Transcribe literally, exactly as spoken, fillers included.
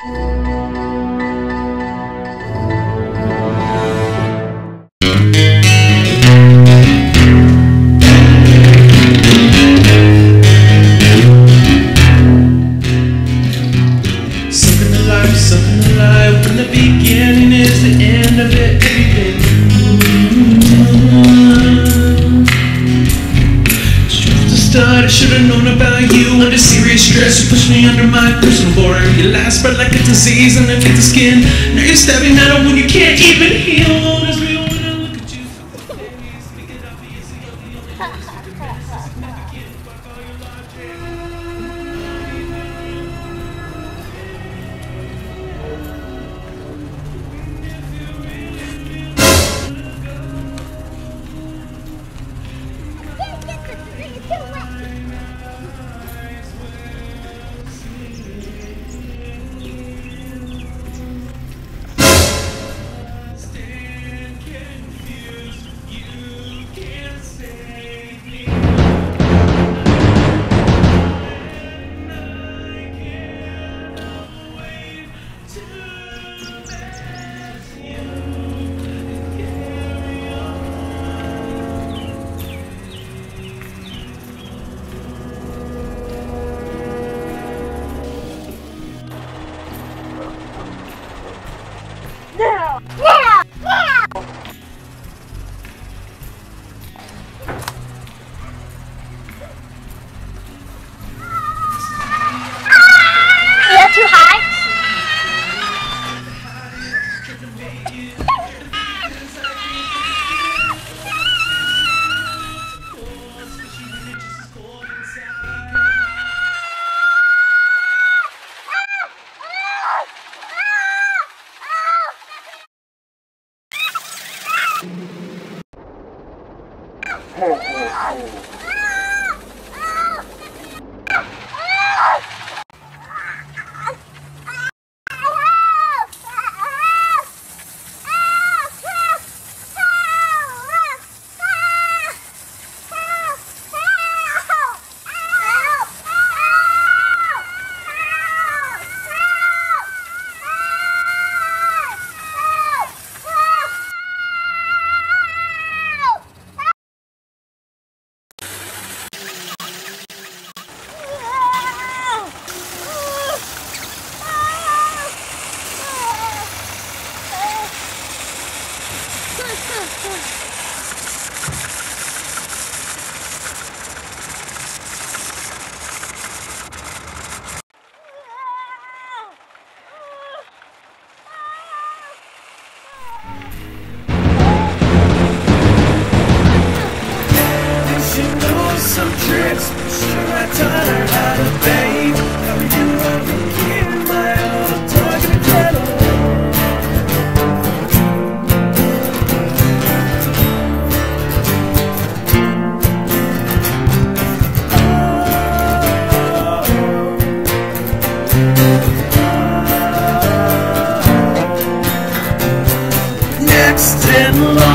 I should've known about you. Under serious stress, you pushed me under my personal border. You lie, spread like a disease underneath the skin. Now you're stabbing at a wound you can't even heal. As we when I look at you, speak it obviously, you're the only one who's looking at us. It's not again, fuck all your logic. Yeah! Yeah! Yeah! You're too high? Some tricks, sure I taught her how to bathe. How we do what we can, my old dog and kettle. Oh, oh, oh. Next in line.